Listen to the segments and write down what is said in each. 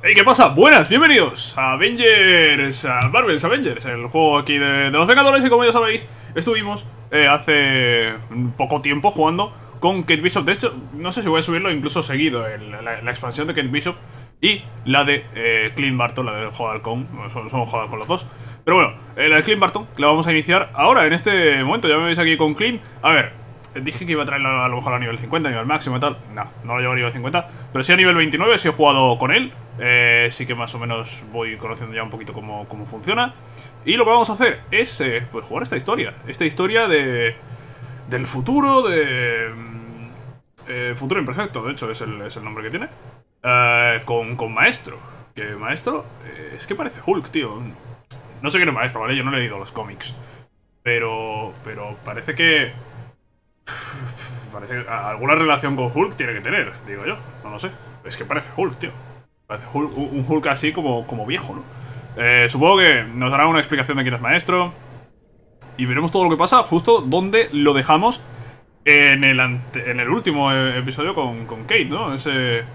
Hey, ¿qué pasa? Buenas, bienvenidos a Avengers, a Marvel's Avengers, el juego aquí de los Vengadores. Y como ya sabéis, estuvimos hace poco tiempo jugando con Kate Bishop. De hecho, no sé si voy a subirlo incluso seguido, la expansión de Kate Bishop y la de Clint Barton, la de Hawkeye, bueno, son Hawkeye con los dos. Pero bueno, la de Clint Barton la vamos a iniciar ahora, en este momento. Ya me veis aquí con Clint. A ver, dije que iba a traerlo a lo mejor a nivel 50, a nivel máximo y tal. No, no lo llevo a nivel 50, pero sí a nivel 29, sí he jugado con él. Sí que más o menos voy conociendo ya un poquito cómo funciona. Y lo que vamos a hacer es pues jugar esta historia del futuro, de Futuro Imperfecto. De hecho es el nombre que tiene, con Maestro. Que Maestro es que parece Hulk, tío. No sé quién es Maestro, ¿vale? Yo no le he leído los cómics, pero parece que alguna relación con Hulk tiene que tener, digo yo. No lo sé, es que parece Hulk, tío. Un Hulk así como viejo, ¿no? Supongo que nos dará una explicación de quién es Maestro. Y veremos todo lo que pasa justo donde lo dejamos en el último episodio con Kate, ¿no? Ese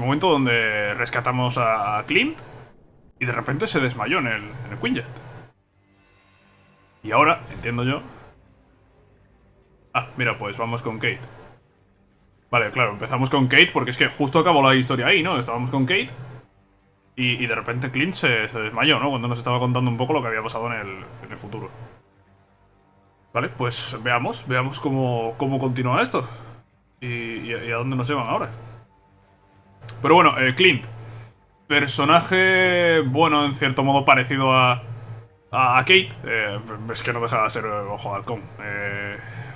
momento donde rescatamos a Clint y de repente se desmayó en el Quinjet. Y ahora, entiendo yo... Ah, mira, pues vamos con Kate. Vale, claro, empezamos con Kate porque es que justo acabó la historia ahí, ¿no? Estábamos con Kate y de repente Clint se desmayó, ¿no? Cuando nos estaba contando un poco lo que había pasado en el futuro. Vale, pues veamos cómo continúa esto y a dónde nos llevan ahora. Pero bueno, Clint, personaje, bueno, en cierto modo parecido a Kate. Es que no deja de ser ojo de halcón.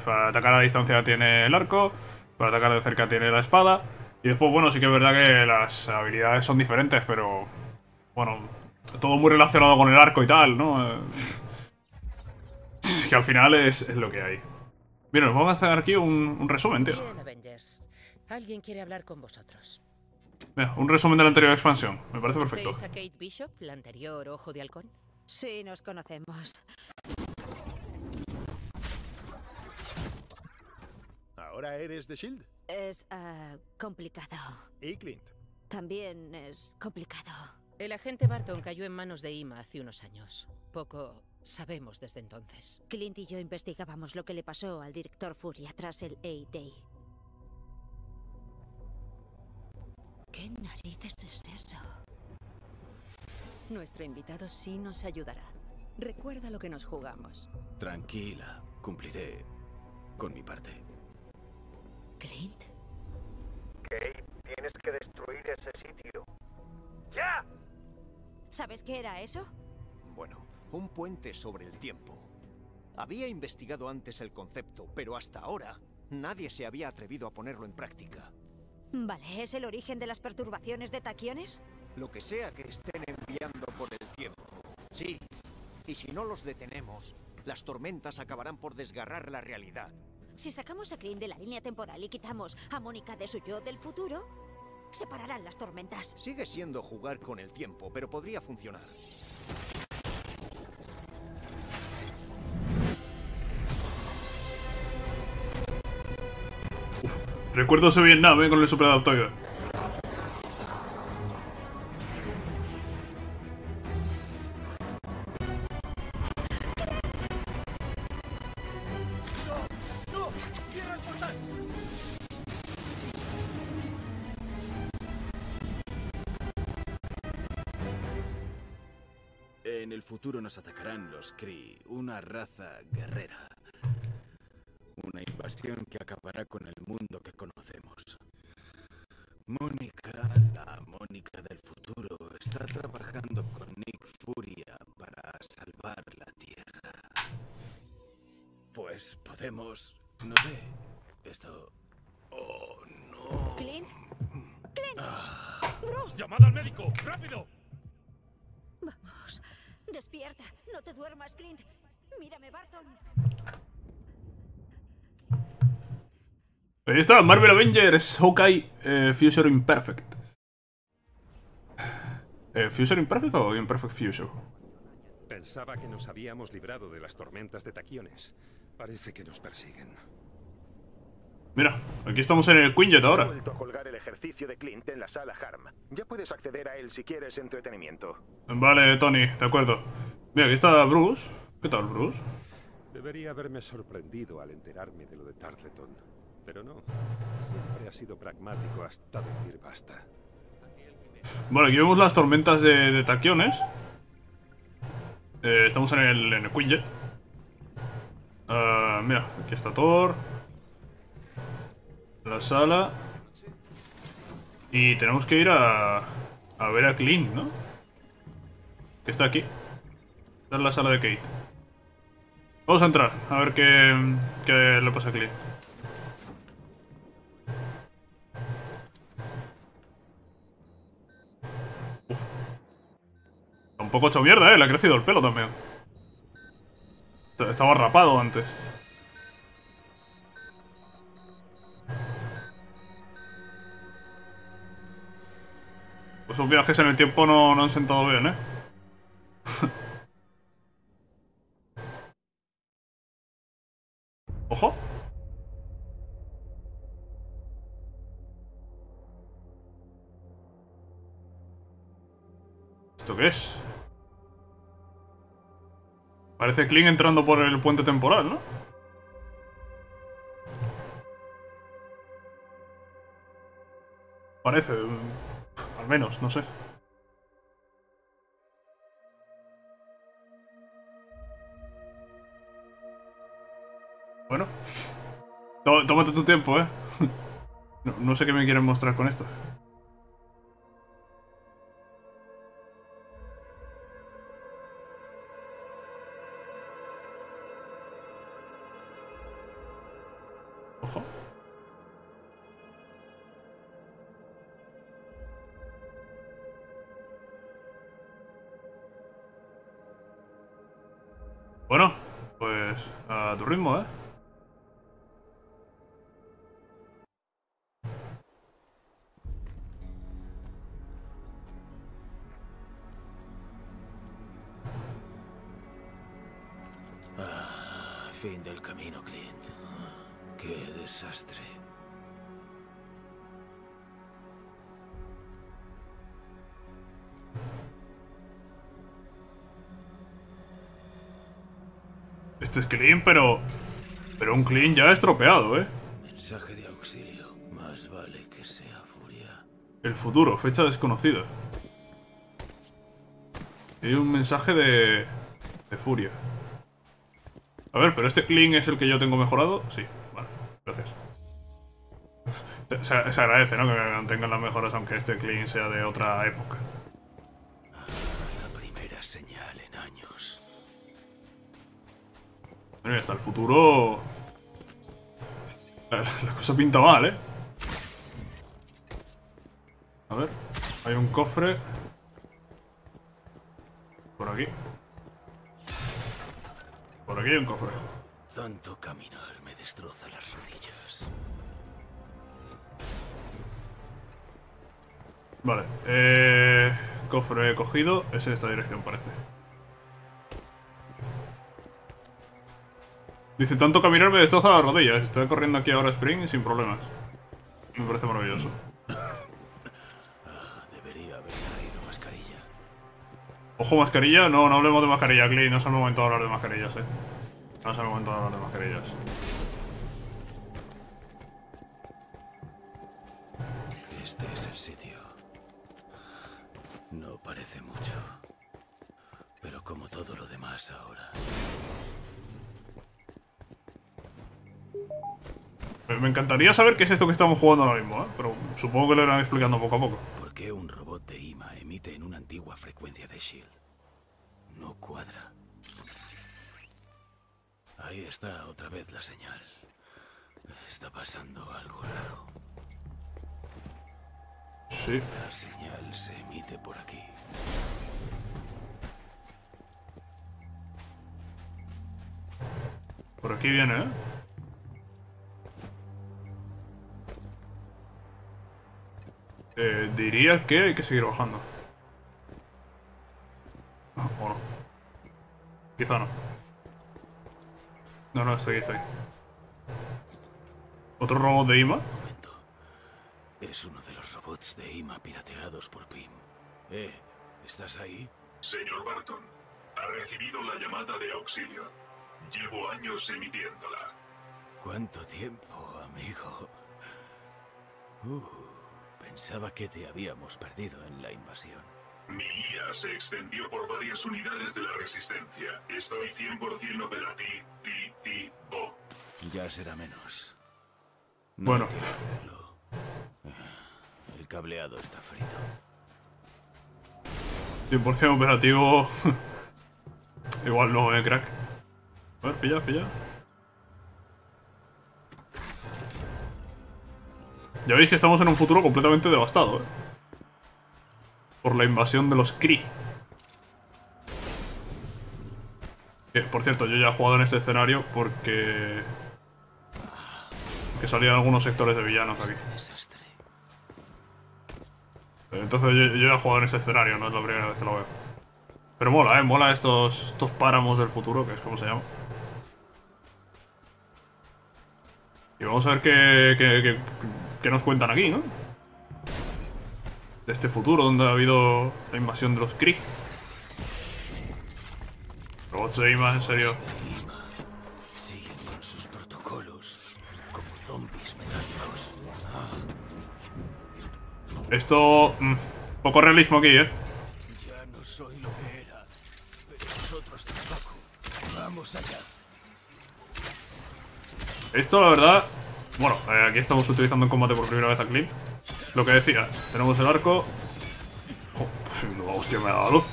Para atacar a distancia tiene el arco, para atacar de cerca tiene la espada. Y después, bueno, sí que es verdad que las habilidades son diferentes, pero... Bueno, todo muy relacionado con el arco y tal, ¿no? Que al final es lo que hay. Bien, nos vamos a hacer aquí un resumen, tío. Alguien quiere hablar con vosotros. Mira, un resumen de la anterior expansión. Me parece perfecto. ¿Conocéis a Kate Bishop, la anterior Ojo de Halcón? Sí, nos conocemos. ¿Ahora eres de S.H.I.E.L.D.? Es complicado. ¿Y Clint? También es complicado. El agente Barton cayó en manos de Ima hace unos años. Poco sabemos desde entonces. Clint y yo investigábamos lo que le pasó al director Fury tras el A-Day. ¿Qué narices es eso? Nuestro invitado sí nos ayudará. Recuerda lo que nos jugamos. Tranquila, cumpliré con mi parte. ¿Clint? Kate, tienes que destruir ese sitio. ¡Ya! ¿Sabes qué era eso? Bueno, un puente sobre el tiempo. Había investigado antes el concepto, pero hasta ahora nadie se había atrevido a ponerlo en práctica. Vale, ¿es el origen de las perturbaciones de taquiones? Lo que sea que estén enviando por el tiempo. Sí, y si no los detenemos, las tormentas acabarán por desgarrar la realidad. Si sacamos a Clint de la línea temporal y quitamos a Mónica de su yo del futuro, se pararán las tormentas. Sigue siendo jugar con el tiempo, pero podría funcionar. Uf, recuerdo ese Vietnam, con el superadaptador. En el futuro nos atacarán los Kree, una raza guerrera. Una invasión que acabará con el mundo que conocemos. Mónica, la Mónica del futuro, está trabajando con Nick Fury para salvar la Tierra. Pues podemos... no sé... esto... ¡Oh, no! ¿Clint? ¡Clint! Ah. ¡Bruce! ¡Llamada al médico! ¡Rápido! Vamos... Despierta, no te duermas, Clint. Mírame, Barton. Ahí está, Marvel Avengers, Hawkeye, Futuro Imperfecto. ¿Futuro Imperfecto o Imperfect Future? Pensaba que nos habíamos librado de las tormentas de taquiones. Parece que nos persiguen. Mira, aquí estamos en el Quinjet ahora. He vuelto a colgar el ejercicio de Clint en la sala Harm. Ya puedes acceder a él si quieres entretenimiento. Vale, Tony, de acuerdo. Mira, aquí está Bruce. ¿Qué tal, Bruce? Debería haberme sorprendido al enterarme de lo de Tarleton, pero no. Siempre ha sido pragmático hasta decir basta. Bueno, aquí vemos las tormentas de taquiones. Estamos en el Quinjet. Mira, aquí está Thor. La sala. Y tenemos que ir a ver a Clint, ¿no? Que está aquí. Esta es la sala de Kate. Vamos a entrar, a ver qué le pasa a Clint. Uf. Tampoco ha hecho mierda, le ha crecido el pelo también. Estaba rapado antes. Pues esos viajes en el tiempo no han sentado bien, ¿eh? ¡Ojo! ¿Esto qué es? Parece Clint entrando por el puente temporal, ¿no? Parece, al menos, no sé. Bueno, tómate tu tiempo, ¿eh? No sé qué me quieren mostrar con esto. Ojo. Bueno, pues a tu ritmo, ¿eh? Fin del camino, Clint. ¡Qué desastre! Este es Clint, pero un Clint ya estropeado, ¿eh? Mensaje de auxilio. Más vale que sea furia. El futuro, fecha desconocida. Hay un mensaje de furia. A ver, pero este Clint es el que yo tengo mejorado. Sí, vale, gracias. Se agradece, ¿no? Que mantengan las mejoras, aunque este Clint sea de otra época. La primera señal en años. Bueno, hasta el futuro. La cosa pinta mal, ¿eh? A ver, hay un cofre. Por aquí. Por aquí hay un cofre. Tanto caminar me destroza las rodillas. Vale, cofre cogido. Es en esta dirección, parece. Dice, tanto caminar me destroza las rodillas. Estoy corriendo aquí ahora Spring sin problemas. Me parece maravilloso. Debería haber traído mascarilla. Ojo, mascarilla, no hablemos de mascarilla, Clay, no es el momento de hablar de mascarillas, No es el momento de hablar de mascarillas. Este es el sitio. No parece mucho, pero como todo lo demás ahora. Me encantaría saber qué es esto que estamos jugando ahora mismo, pero supongo que lo irán explicando poco a poco. ¿Por qué un robot de IMA emite en una antigua frecuencia de S.H.I.E.L.D.? No cuadra. Ahí está otra vez la señal. Está pasando algo raro. Sí. La señal se emite por aquí. Por aquí viene, ¿eh? Diría que hay que seguir bajando. O no. Quizá no. No, estoy ahí. ¿Otro robot de IMA? Un momento. Es uno de los robots de IMA pirateados por Pym. ¿Estás ahí? Señor Barton, ha recibido la llamada de auxilio. Llevo años emitiéndola. ¿Cuánto tiempo, amigo? Pensaba que te habíamos perdido en la invasión. Mi guía se extendió por varias unidades de la Resistencia. Estoy 100% operativo. Ya será menos. No, bueno. El cableado está frito. 100% operativo. Igual no, crack. A ver, pilla. Ya veis que estamos en un futuro completamente devastado, por la invasión de los Kree. Por cierto, yo ya he jugado en este escenario porque... que salían algunos sectores de villanos aquí. Entonces yo ya he jugado en este escenario, no es la primera vez que lo veo. Pero mola, mola estos páramos del futuro, que es como se llama. Y vamos a ver qué nos cuentan aquí, ¿no? De este futuro donde ha habido la invasión de los Kree. Robots de IMA, en serio. Siguen con sus protocolos como zombies metálicos. Esto... poco realismo aquí, Ya no soy lo que era, pero nosotros tampoco. Vamos allá. Esto, la verdad... Bueno, aquí estamos utilizando en combate por primera vez a Clint. Lo que decía, tenemos el arco. Oh, pues no, hostia, me ha dado luz.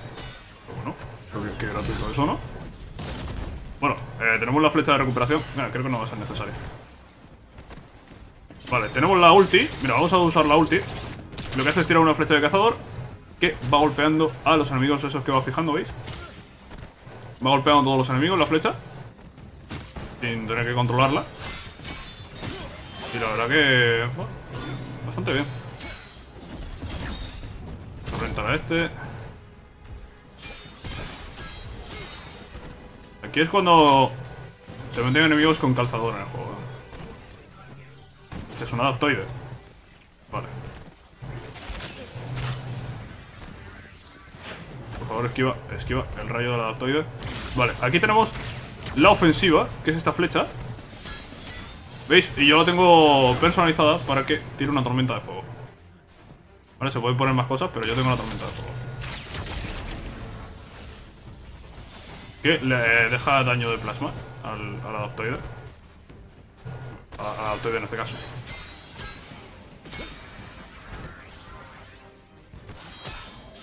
Pero bueno, creo que gratuito eso, ¿no? Bueno, tenemos la flecha de recuperación. Mira, creo que no va a ser necesaria. Vale, tenemos la ulti. Mira, vamos a usar la ulti. Lo que hace es tirar una flecha de cazador que va golpeando a los enemigos esos que va fijando, ¿veis? Va golpeando a todos los enemigos la flecha sin tener que controlarla. Y la verdad que... bueno, bastante bien. Enfrentar a este. Aquí es cuando se meten enemigos con calzador en el juego. Este es un adaptoide. Vale. Por favor, esquiva el rayo del adaptoide. Vale, aquí tenemos la ofensiva, que es esta flecha. ¿Veis? Y yo la tengo personalizada para que tire una tormenta de fuego. Vale, se pueden poner más cosas, pero yo tengo la tormenta de fuego. Que le deja daño de plasma al adaptoide. Al adaptoide en este caso.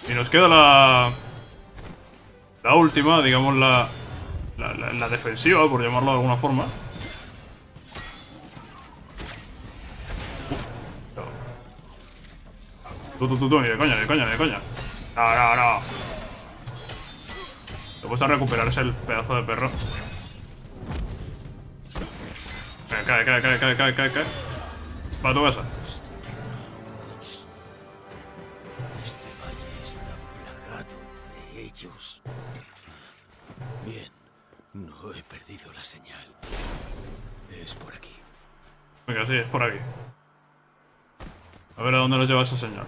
Y nos queda la última, digamos la defensiva, por llamarlo de alguna forma. Tú, ni de coña. No. Te cuesta recuperarse el pedazo de perro. Cae. Para tu casa. Este valle está plagado de ellos. Bien, no he perdido la señal. Es por aquí. Venga, sí, es por aquí. A ver a dónde nos lleva esa señal.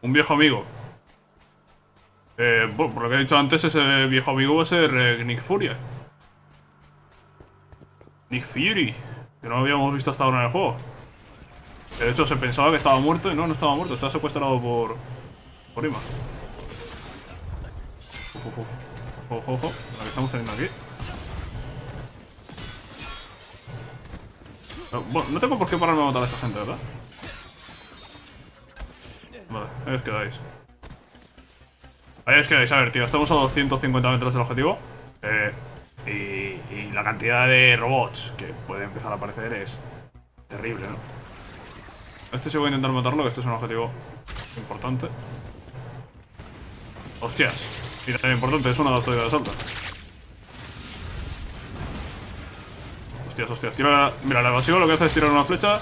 Un viejo amigo. Bueno, por lo que he dicho antes, ese viejo amigo va a ser Nick Fury. Nick Fury, que no habíamos visto hasta ahora en el juego. De hecho, se pensaba que estaba muerto y no estaba muerto. Está secuestrado por IMA. Ojo. La que estamos teniendo aquí. Bueno, no tengo por qué pararme a matar a esa gente, ¿verdad? Vale, ahí os quedáis. A ver, tío, estamos a 250 metros del objetivo. Y la cantidad de robots que puede empezar a aparecer es terrible, ¿no? Este sí voy a intentar matarlo, que este es un objetivo importante. ¡Hostias! Y tan importante, es una adaptación de asalto. Hostias, tira, mira, la evasiva lo que hace es tirar una flecha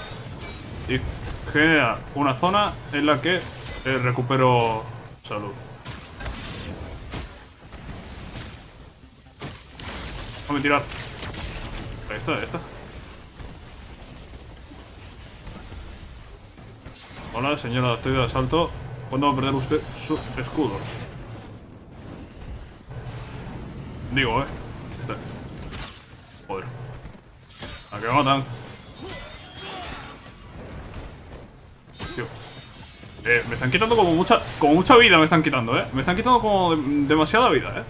y genera una zona en la que recupero salud. Déjame tirar. Ahí está. Hola, señora, estoy de asalto. ¿Cuándo va a perder usted su escudo? Digo, Este. Joder. ¿A qué matan? Tío. Me están quitando como mucha vida, me están quitando, Me están quitando como demasiada vida,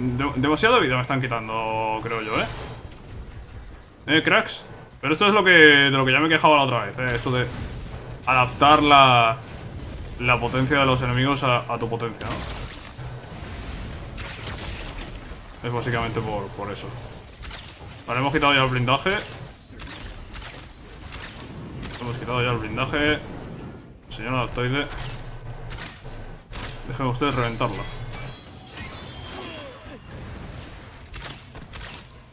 demasiada vida me están quitando, creo yo, cracks. Pero esto es lo que, de lo que ya me he quejado la otra vez, esto de adaptar la potencia de los enemigos a tu potencia, ¿no? Es básicamente por eso. Vale, hemos quitado ya el blindaje. Hemos quitado ya el blindaje. Señora Altoide, déjenme ustedes reventarla.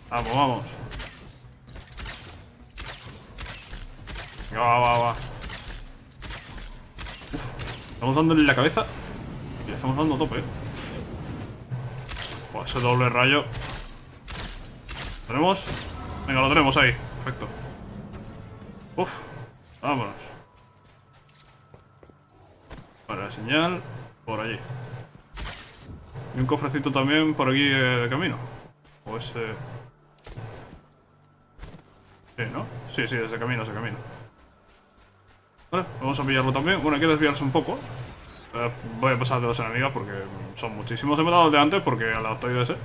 Vamos, vamos. Va. Uf, estamos dándole en la cabeza. Y le estamos dando a tope. Buah, ese doble rayo. ¿Lo tenemos? Venga, lo tenemos ahí. Perfecto. Uf, vámonos. Vale, la señal. Por allí. Y un cofrecito también por aquí de camino. O ese... Sí, ¿no? Sí, desde camino, ese camino. Vale, vamos a pillarlo también. Bueno, hay que desviarse un poco. Voy a pasar de los enemigos porque son muchísimos. He matado el de antes porque al adaptoide ese.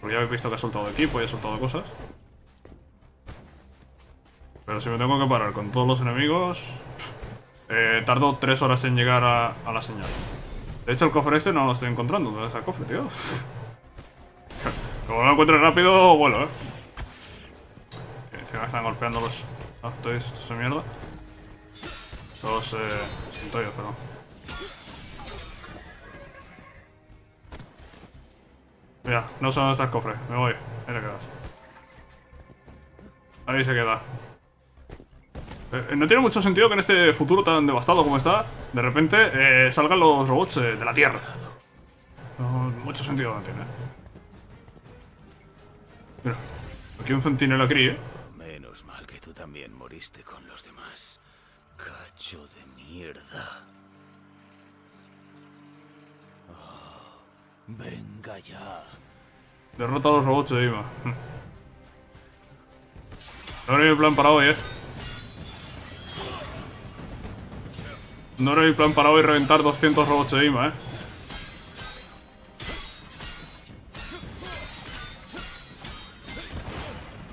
Porque ya habéis visto que he soltado de equipo y he soltado cosas. Pero si me tengo que parar con todos los enemigos... tardo 3 horas en llegar a la señal. De hecho, el cofre este no lo estoy encontrando. ¿Dónde está el cofre, tío? Como no lo encuentre rápido, vuelo, Encima están golpeando los adaptoides estos de mierda. Los centollos, perdón. Mira, no sé dónde está el cofre. Me voy. Ahí te quedas. Ahí se queda. No tiene mucho sentido que en este futuro tan devastado como está, de repente salgan los robots de la Tierra. No, mucho sentido no tiene. Mira, aquí un centinela Kree, Menos mal que tú también moriste con los demás. Cacho de mierda. Oh, venga ya. Derrota a los robots de Ima. No era mi plan para hoy, No era mi plan para hoy reventar 200 robots de Ima,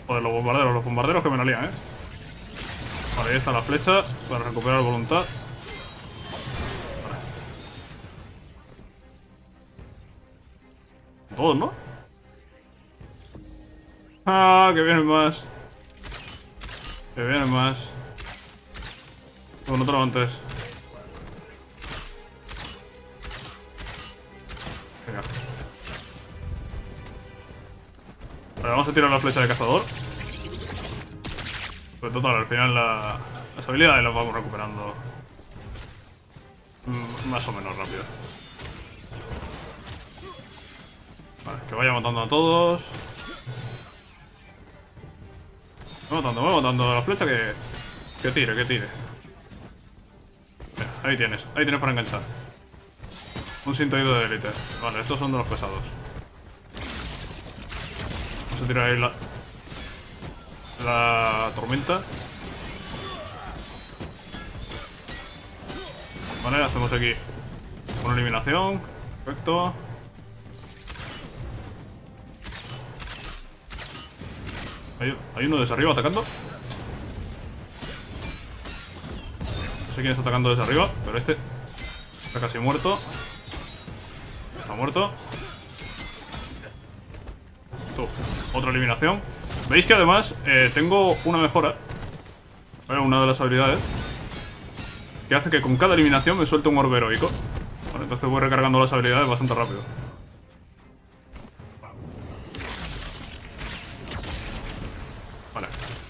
Joder, los bombarderos que me la lían, Vale, ahí está la flecha para recuperar voluntad. Vale. Todos, ¿no? Ah, que vienen más. Bueno, otro antes. Venga. Vale, vamos a tirar la flecha de cazador. Pero total, al final las habilidades las vamos recuperando más o menos rápido. Vale, que vaya matando a todos. Voy matando la flecha que tire. Mira, ahí tienes para enganchar. Un sintoído de élite. Vale, estos son de los pesados. Vamos a tirar ahí la tormenta. Vale, hacemos aquí una eliminación. Perfecto. Hay uno desde arriba atacando. No sé quién está atacando desde arriba, pero este está casi muerto. Está muerto. Otra eliminación. Veis que además tengo una mejora, una de las habilidades, que hace que con cada eliminación me suelte un orbe heroico. Vale, entonces voy recargando las habilidades bastante rápido. Vale,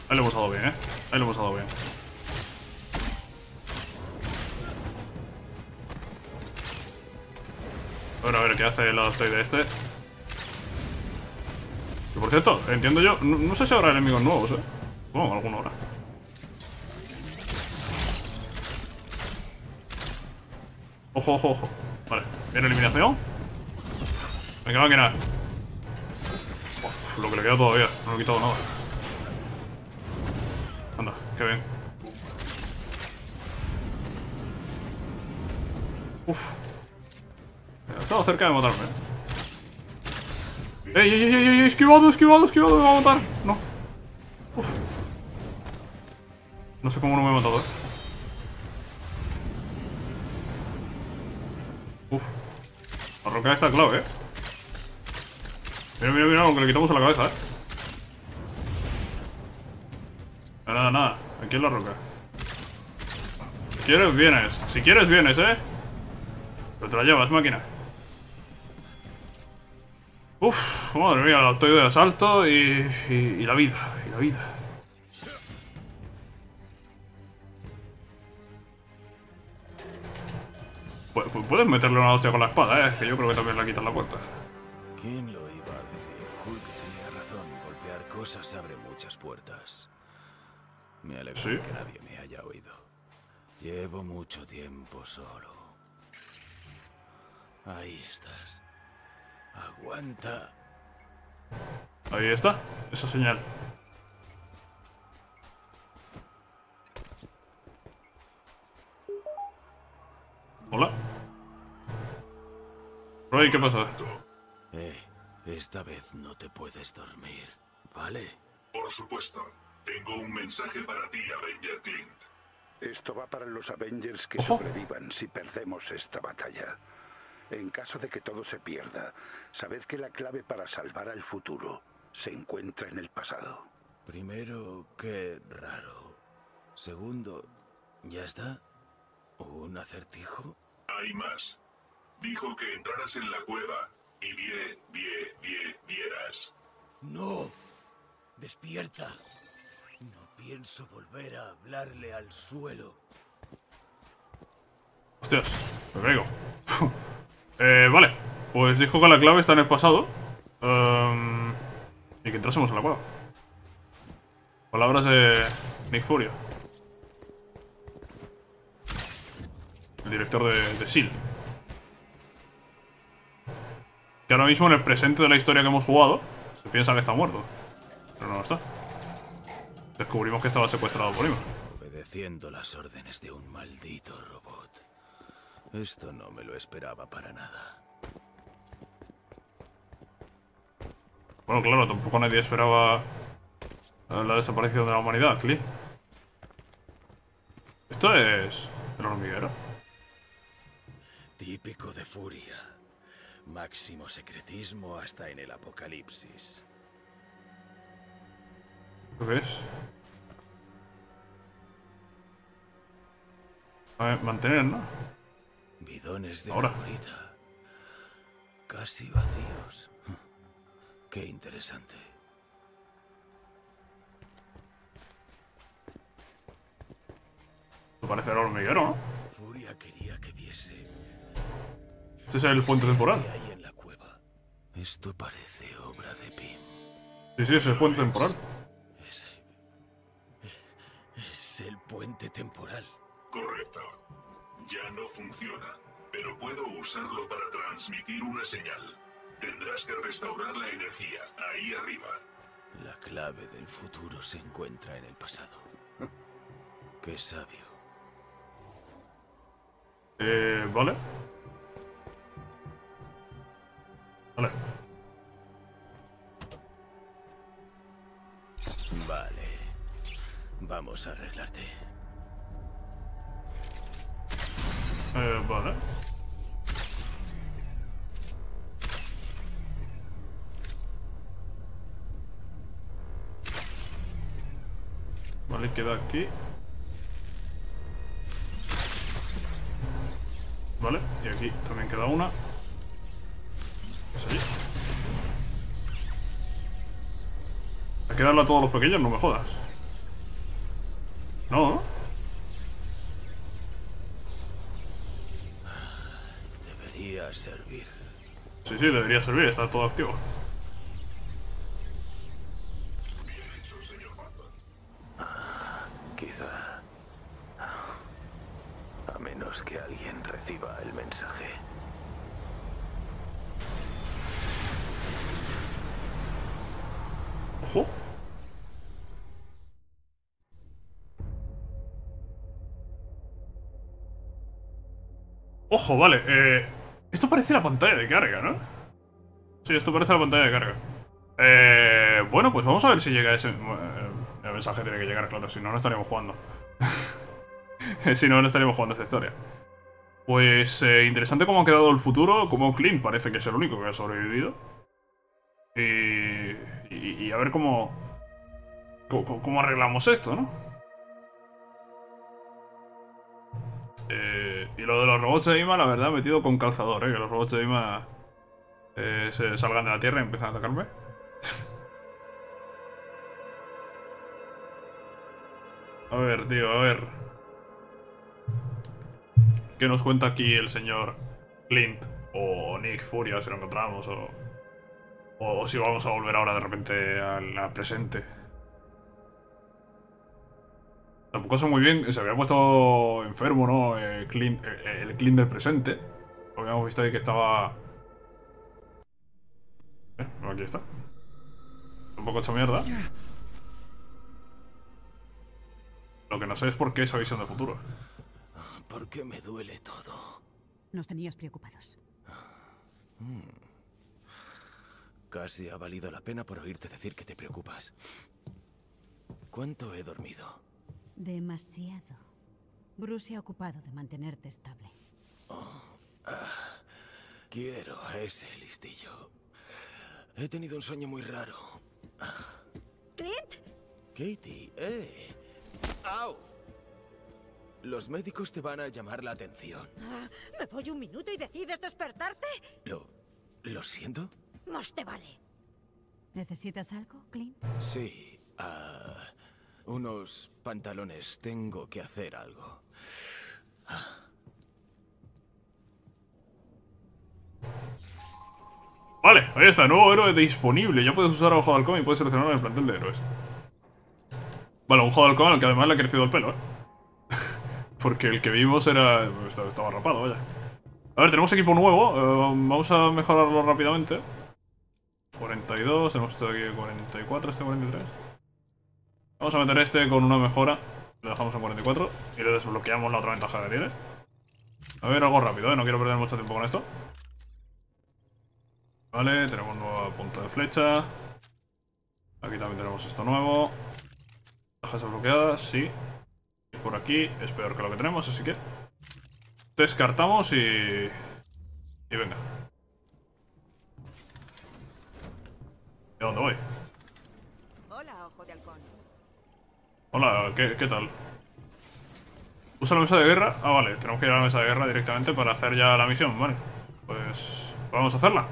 ahí lo hemos dado bien, Ahí lo hemos dado bien. Bueno, a ver qué hace el adaptoide este. Que por cierto, entiendo yo, no sé si habrá enemigos nuevos, Bueno, alguno habrá. Ojo, ojo, ojo. Vale, viene eliminación. Me queda que nada. Uf, lo que le queda todavía. No lo he quitado nada. Anda, qué bien. Uf. He estado cerca de matarme. ¡Ey, ey, ey, ey! ¡Esquivado, esquivado, esquivado! ¡Me va a matar! No. Uf. No sé cómo no me he matado, eh. Uf, la roca está clave, eh. Mira, mira, mira, aunque le quitamos a la cabeza, eh. Nada, nada, aquí es la roca. Si quieres, vienes. Si quieres, vienes, eh. Pero te la llevas, máquina. Uf, madre mía, el autoide de asalto y la vida, y la vida. Puedes meterle una hostia con la espada, es que yo creo que también la quitas la puerta. ¿Quién lo iba a decir? Hulk tenía razón, golpear cosas abre muchas puertas. Me alegro de que nadie me haya oído. Llevo mucho tiempo solo. Ahí estás. Aguanta. Ahí está, esa señal. Hola. Roy, ¿qué pasa? Esta vez no te puedes dormir, ¿vale? Por supuesto. Tengo un mensaje para ti, Avenger Clint. Esto va para los Avengers que sobrevivan si perdemos esta batalla. En caso de que todo se pierda, sabed que la clave para salvar al futuro se encuentra en el pasado. Primero, qué raro. Segundo, ¿ya está? ¿Un acertijo? Hay más. Dijo que entraras en la cueva y vieras. ¡No! ¡Despierta! No pienso volver a hablarle al suelo. ¡Hostias! ¡Me pego! Vale. Pues dijo que la clave está en el pasado. Y que entrásemos en la cueva. Palabras de Nick Fury, el director de S.H.I.E.L.D. Que ahora mismo en el presente de la historia que hemos jugado se piensa que está muerto, pero no lo está. Descubrimos que estaba secuestrado por Ima. Obedeciendo las órdenes de un maldito robot. Esto no me lo esperaba para nada. Bueno, claro, tampoco nadie esperaba la desaparición de la humanidad, Clint. Esto es el hormiguero. Típico de Furia. Máximo secretismo hasta en el apocalipsis. ¿Lo ves? A ver, mantener, ¿no? Bidones de favorita. Casi vacíos. Qué interesante. Esto parece el hormiguero, ¿no? Furia quería que viese. Este es el puente temporal. Esto parece obra de Pym. Sí, sí, es el puente temporal. Es el puente temporal. Correcto. Ya no funciona, pero puedo usarlo para transmitir una señal. Tendrás que restaurar la energía, ahí arriba. La clave del futuro se encuentra en el pasado. Qué sabio. Vale. Vale. Vale. Vamos a arreglarte. Vale. Vale, queda aquí. Vale, y aquí también queda una. ¿Sí? Hay que darle a todos los pequeños, no me jodas. No. Debería servir. Sí, sí, debería servir, está todo activo. Bien hecho, señor Barton. Quizá. A menudo. menos que alguien reciba el mensaje. Ojo. Ojo, vale. Esto parece la pantalla de carga, ¿no? Sí, esto parece la pantalla de carga. Bueno, pues vamos a ver si llega ese... el mensaje tiene que llegar, claro. Si no, no estaríamos jugando. Si no, no estaríamos jugando esta historia. Pues interesante cómo ha quedado el futuro. Como Clint parece que es el único que ha sobrevivido. Y a ver cómo arreglamos esto, ¿no? Y lo de los robots de Ima, la verdad, metido con calzador, ¿eh? Que los robots de Ima se salgan de la Tierra y empiezan a atacarme. A ver, tío, a ver. ¿Qué nos cuenta aquí el señor Clint? O Nick Fury, si lo encontramos, o si vamos a volver ahora de repente al presente. Tampoco sé muy bien, se había puesto enfermo, ¿no? Clint, el Clint del presente. Lo habíamos visto ahí que estaba... aquí está. Un poco hecho mierda. Lo que no sé es por qué esa visión de futuro. ¿Por qué me duele todo? Nos tenías preocupados. Casi ha valido la pena por oírte decir que te preocupas. ¿Cuánto he dormido? Demasiado. Bruce se ha ocupado de mantenerte estable. Quiero a ese listillo. He tenido un sueño muy raro. ¿Clint? Katie, ¡eh! ¡Au! Los médicos te van a llamar la atención. ¿Me voy un minuto y decides despertarte? ¿Lo siento? Más te vale. ¿Necesitas algo, Clint? Sí, unos pantalones. Tengo que hacer algo. Vale, ahí está, nuevo héroe disponible. Ya puedes usar a Ojo de Halcón y puedes seleccionarlo en el plantel de héroes. Vale, un Ojo de Halcón al que además le ha crecido el pelo, ¿eh? Porque el que vimos era... estaba rapado, vaya. A ver, tenemos equipo nuevo. Vamos a mejorarlo rápidamente. 42, tenemos este de aquí 44, este 43. Vamos a meter este con una mejora. Lo dejamos en 44 y le desbloqueamos la otra ventaja que tiene. A ver, algo rápido, ¿eh? No quiero perder mucho tiempo con esto. Vale, tenemos nueva punta de flecha. Aquí también tenemos esto nuevo. Ventajas desbloqueadas, sí. Por aquí es peor que lo que tenemos, así que descartamos y venga. ¿De dónde voy? Hola, Ojo de Halcón. Hola, ¿qué tal? ¿Usa la mesa de guerra? Ah, vale, tenemos que ir a la mesa de guerra directamente para hacer ya la misión, vale. Pues vamos a hacerla.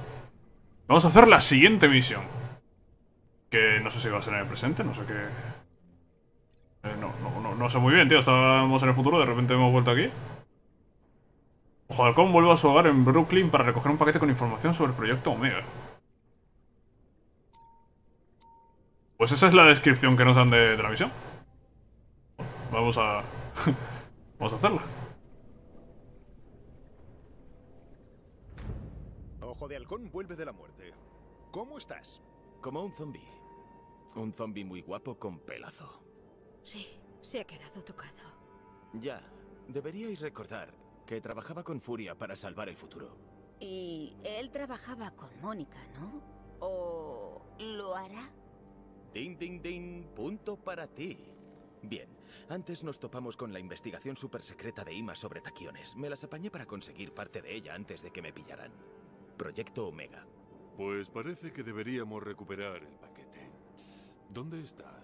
Vamos a hacer la siguiente misión. Que no sé si va a ser en el presente, no sé qué... No sé muy bien, tío. Estábamos en el futuro, de repente hemos vuelto aquí. Ojo de Halcón vuelve a su hogar en Brooklyn para recoger un paquete con información sobre el Proyecto Omega. Pues esa es la descripción que nos dan de la misión. Vamos a... vamos a hacerla. Ojo de Halcón vuelve de la muerte. ¿Cómo estás? Como un zombi. Un zombi muy guapo con pelazo. Sí. Se ha quedado tocado. Ya, deberíais recordar que trabajaba con Furia para salvar el futuro. Y él trabajaba con Mónica, ¿no? ¿O lo hará? Ding, ding, ding, punto para ti. Bien, antes nos topamos con la investigación súper secreta de Ima sobre taquiones. Me las apañé para conseguir parte de ella antes de que me pillaran. Proyecto Omega. Pues parece que deberíamos recuperar el paquete. ¿Dónde está?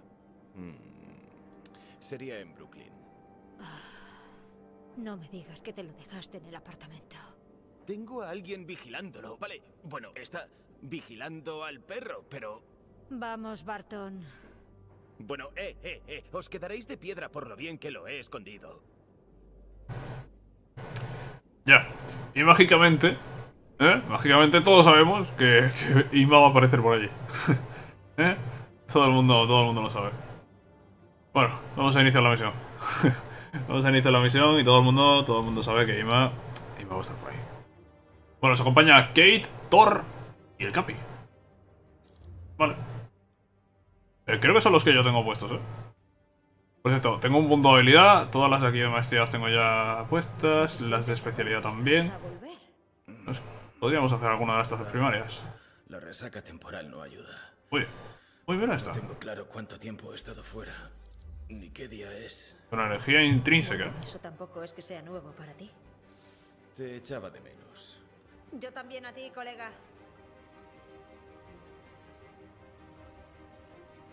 Sería en Brooklyn. No me digas que te lo dejaste en el apartamento. Tengo a alguien vigilándolo, ¿vale? Bueno, está vigilando al perro, pero... Vamos, Barton. Bueno, os quedaréis de piedra por lo bien que lo he escondido. Ya. Y mágicamente... mágicamente todos sabemos que Ima va a aparecer por allí. Todo el mundo lo sabe. Bueno, vamos a iniciar la misión. Vamos a iniciar la misión y todo el mundo sabe que Ima va a estar por ahí. Bueno, nos acompaña Kate, Thor y el Capi. Vale. Creo que son los que yo tengo puestos, ¿eh? Pues esto, tengo un punto de habilidad. Todas las de aquí de maestría las tengo ya puestas. Las de especialidad también. Podríamos hacer alguna de las tazas primarias. La resaca temporal no ayuda. Uy, mira esta. No tengo claro cuánto tiempo he estado fuera. Ni qué día es. Con energía intrínseca. Bueno, eso tampoco es que sea nuevo para ti. Te echaba de menos. Yo también a ti, colega.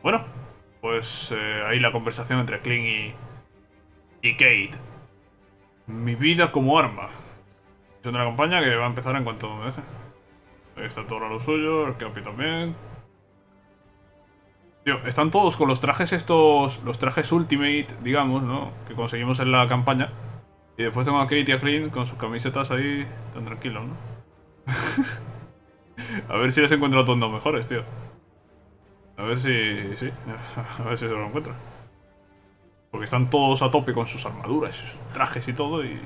Bueno, pues ahí la conversación entre Clint y Kate. Mi vida como arma. Es una campaña que va a empezar en cuanto me deje. Ahí está todo lo suyo, el Capi también. Tío, están todos con los trajes estos, los trajes Ultimate, digamos, ¿no? Que conseguimos en la campaña. Y después tengo a Kate y a Clint con sus camisetas ahí tan tranquilos, ¿no? A ver si les encuentro a todos los mejores, tío. A ver si... sí, a ver si se los encuentro. Porque están todos a tope con sus armaduras, sus trajes y todo y...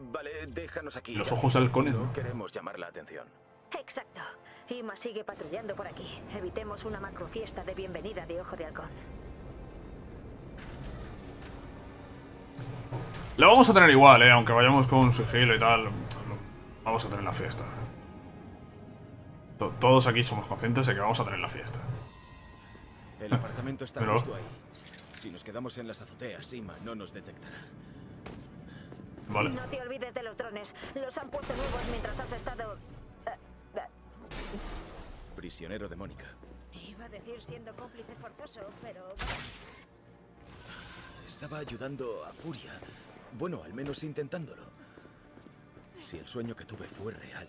Vale, déjanos aquí. Los ojos halcones, ¿no? Queremos llamar la atención. Exacto. Ima sigue patrullando por aquí. Evitemos una macrofiesta de bienvenida de Ojo de Halcón. La vamos a tener igual, aunque vayamos con sigilo y tal. Vamos a tener la fiesta. Todos aquí somos conscientes de que vamos a tener la fiesta. El apartamento está justo ahí. Si nos quedamos en las azoteas, Ima no nos detectará. Vale. No te olvides de los drones. Los han puesto nuevos mientras has estado... prisionero de Mónica. Iba a decir siendo cómplice forzoso, pero... Estaba ayudando a Furia. Bueno, al menos intentándolo. Si el sueño que tuve fue real,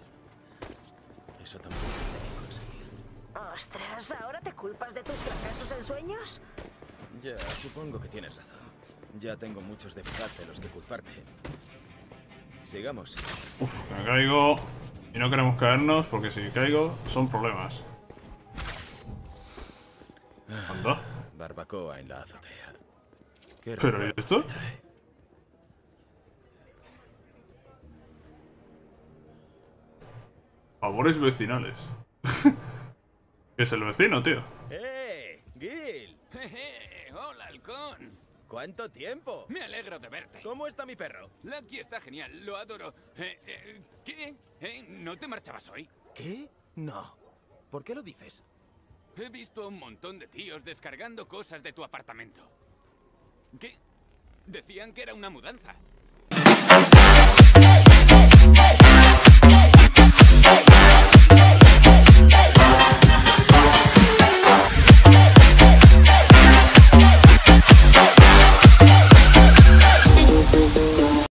eso tampoco lo conseguir. Ostras, ¿ahora te culpas de tus fracasos en sueños? Ya, supongo que tienes razón. Ya tengo muchos de verdad de los que culparme. Sigamos. Uf, me caigo. Y no queremos caernos porque si caigo son problemas. ¿Anda? Barbacoa en la azotea. ¿Pero esto? Favores vecinales. Es el vecino, tío. ¡Eh! ¡Gil! ¡Hola, halcón! ¿Cuánto tiempo? Me alegro de verte. ¿Cómo está mi perro? Lucky está genial, lo adoro. ¿Qué? ¿No te marchabas hoy? ¿Qué? No. ¿Por qué lo dices? He visto a un montón de tíos descargando cosas de tu apartamento. ¿Qué? Decían que era una mudanza.